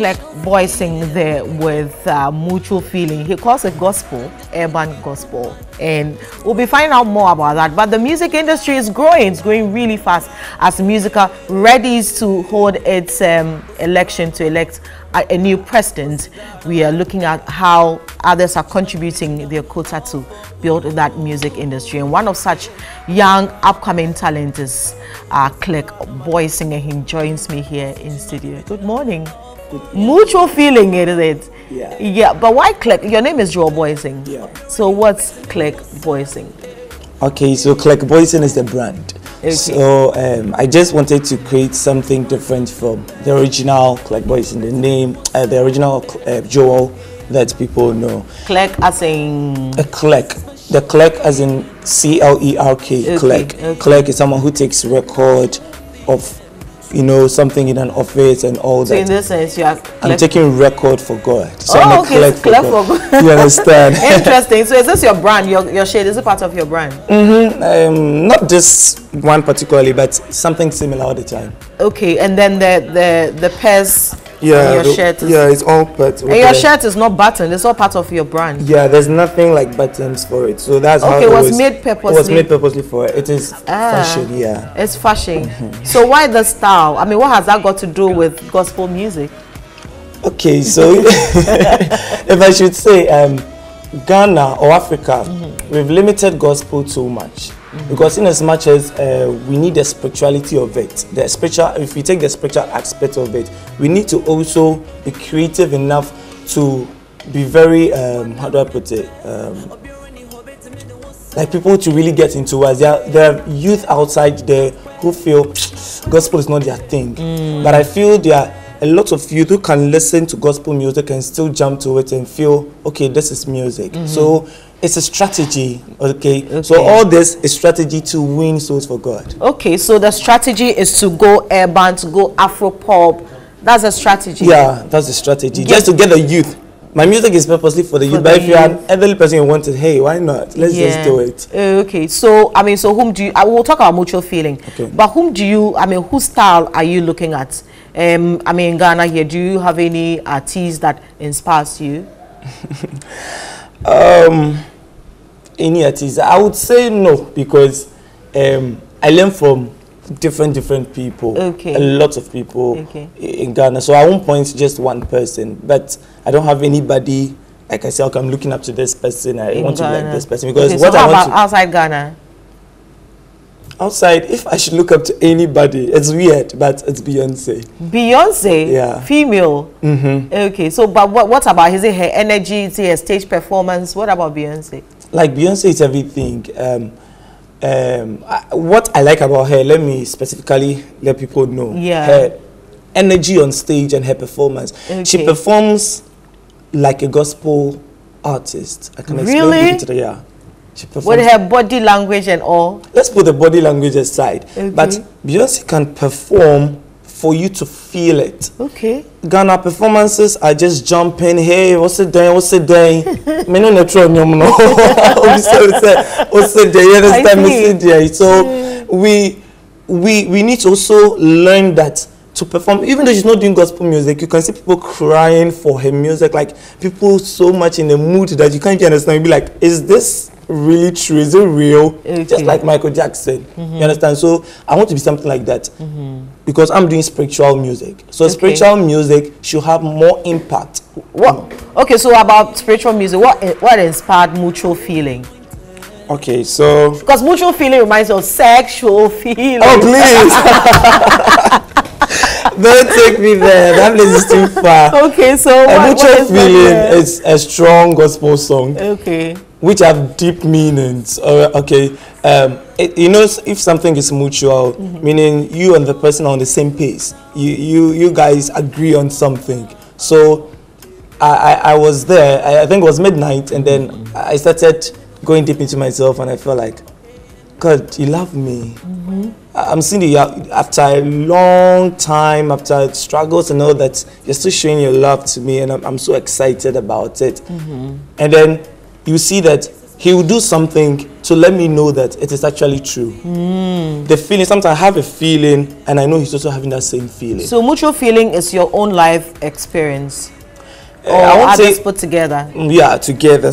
Cleck Boyson there with Mutual Feeling. He calls it gospel, urban gospel. And we'll be finding out more about that. But the music industry is growing. It's growing really fast as Musica readies to hold its election to elect a new president. We are looking at how others are contributing their quota to build that music industry. And one of such young upcoming talent is Cleck Boyson, and he joins me here in studio. Good morning. Mutual Feeling, is it? Yeah. Yeah, but why Cleck? Your name is Joel Boyson. Yeah. So what's Cleck Boyson? Okay, so Cleck Boyson is the brand. Okay. So I just wanted to create something different from the original Cleck Boyson, the name, the original Joel that people know. Cleck as in? A Cleck. The Cleck as in C-L-E-R-K, Cleck. Okay. Cleck is someone who takes record of, you know, something in an office and all that. So in this sense, you are Cleck. I'm taking record for God. So I'm a Cleck for God. You understand? Interesting. So is this your brand, your shade? Is it part of your brand? Mm-hmm. Not this one particularly, but something similar all the time. Okay, and then the pairs. Yeah, your shirt is, yeah, it's all part. And your shirt is not buttoned; it's all part of your brand. Yeah, there's nothing like buttons for it, so that's okay. How it was made purposely. It was made purposely for it. It is fashion, yeah. It's fashion. Mm-hmm. So why the style? I mean, what has that got to do with gospel music? Okay, so if I should say, Ghana or Africa, mm-hmm. we've limited gospel too much. Mm-hmm. Because in as much as we need the spirituality of it, the spiritual, if we take the spiritual aspect of it, we need to also be creative enough to be very, how do I put it, like people to really get into us. There are youth outside there who feel gospel is not their thing. Mm. But I feel there are a lot of youth who can listen to gospel music and still jump to it and feel, okay, this is music. Mm-hmm. So it's a strategy, okay? So all this is strategy to win souls for God. Okay, so the strategy is to go urban, to go Afro-pop. That's a strategy. Yeah, that's the strategy. Just to get the youth. My music is purposely for the youth, but if you're an elderly person who wants it, hey, why not? Let's just do it. Okay, so, I mean, so whom do you, we'll talk about Mutual Feeling, okay. But whom do you, I mean, whose style are you looking at? I mean, in Ghana here, do you have any artists that inspires you? Any artists? I would say no, because I learn from different people, okay. A lot of people, okay. In Ghana, so I won't point just one person, but I don't have anybody like I say, okay, I'm looking up to this person, I want to be like this person, because okay, what so I want to, outside Ghana, outside, if I should look up to anybody, it's weird, but it's Beyonce. Beyonce? Yeah. Female? Mm-hmm. Okay, so but what about, is it her energy, is it her stage performance? What about Beyonce? Like, Beyonce is everything. What I like about her, let me specifically let people know. Yeah. Her energy on stage and her performance. Okay. She performs like a gospel artist. I can explain it to you. Yeah. With her body language and all. Let's put the body language aside. Okay. But Beyoncé can perform for you to feel it. Okay. Ghana performances are just jumping. Hey, what's it doing? What's it doing? Me no natural nyomo. What's it doing? Understand me today. So we need to also learn that. To perform, even though she's not doing gospel music, you can see people crying for her music, like people so much in the mood that you can't even understand. You'll be like, is this really true? Is it real? Okay. Just like Michael Jackson. Mm-hmm. You understand? So I want to be something like that, mm-hmm. because I'm doing spiritual music. So okay. Spiritual music should have more impact. What? Okay, so about spiritual music, what inspired Mutual Feeling? Okay, so because Mutual Feeling reminds you of sexual feeling. Oh, please. Don't take me there. That place is too far. Okay, so Mutual Feeling is a strong gospel song. Okay. Which have deep meanings. Okay. You know, if something is mutual, mm-hmm. meaning you and the person are on the same pace. You guys agree on something. So I was there. I think it was midnight, and then mm-hmm. I started going deep into myself, and I felt like, God, you love me. Mm-hmm. I'm seeing you after a long time, after struggles and all that, you're still showing your love to me, and I'm so excited about it. Mm-hmm. And then you see that he will do something to let me know that it is actually true. Mm. The feeling, sometimes I have a feeling and I know he's also having that same feeling. So mutual feeling is your own life experience? Or I others say, put together? Yeah, together.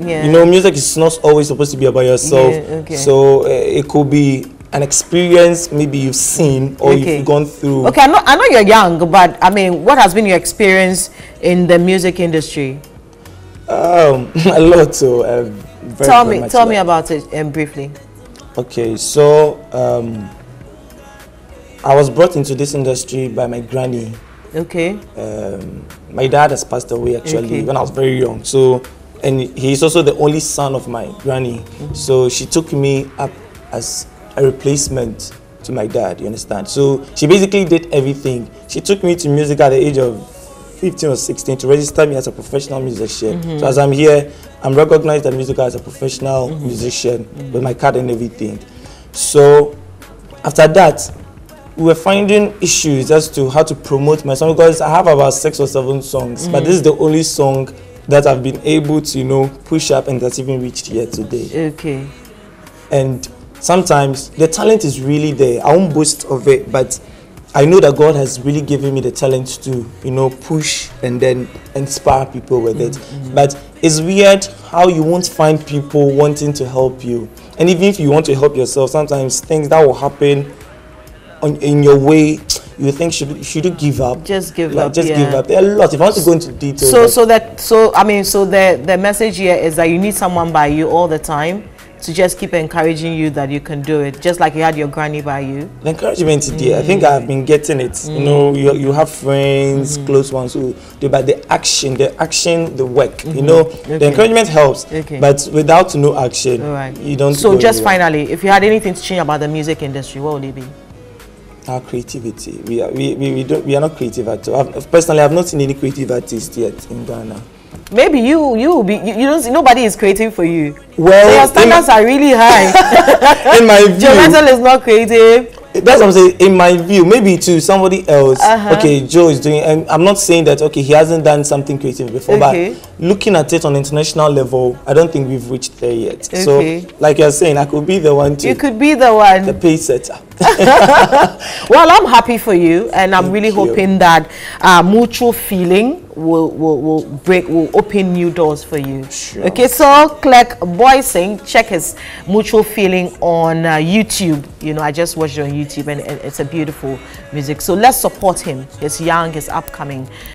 You know, music is not always supposed to be about yourself. Yeah, okay. So it could be an experience maybe you've seen or you've gone through. Okay, I know you're young, but I mean, what has been your experience in the music industry? A lot. So, tell me about it briefly. Okay, so I was brought into this industry by my granny. Okay. My dad has passed away actually when I was very young. So, and he's also the only son of my granny. Mm-hmm. So she took me up as a replacement to my dad, you understand? So she basically did everything. She took me to music at the age of 15 or 16 to register me as a professional musician. Mm-hmm. So as I'm here, I'm recognized as a professional musician with my card and everything. So after that, we were finding issues as to how to promote my song, because I have about 6 or 7 songs, but this is the only song that I've been able to, you know, push up and that's even reached here today. Okay. And sometimes the talent is really there. I won't boast of it, but I know that God has really given me the talent to, you know, push and then inspire people with it. But it's weird how you won't find people wanting to help you. And even if you want to help yourself, sometimes things that will happen in your way, you think, should you give up? Just give up. Just give up. There are a lot. If I want to go into detail. So the message here is that you need someone by you all the time to just keep encouraging you that you can do it, just like you had your granny by you. The encouragement today, I think I've been getting it. You know, you have friends, close ones who do, but the work, you know, the encouragement helps, but without no action, you don't. So just finally, if you had anything to change about the music industry, what would it be? Our creativity. We are not creative at all. Personally, I've not seen any creative artist yet in Ghana. Maybe nobody is creative for you. Well, so your standards are really high. In my view, Jonathan is not creative. That's what I'm saying. In my view, maybe to somebody else. Okay, Joe is doing, and I'm not saying that he hasn't done something creative before, but looking at it on international level, I don't think we've reached there yet. So, like you're saying, I could be the one to. You could be the one. The pace setter. Well, I'm happy for you, and I'm really hoping that mutual feeling will open new doors for you. Sure. Okay, so Cleck Boyson, check his mutual feeling on YouTube. You know, I just watched it on YouTube, and it's a beautiful music. So let's support him. He's young, he's upcoming.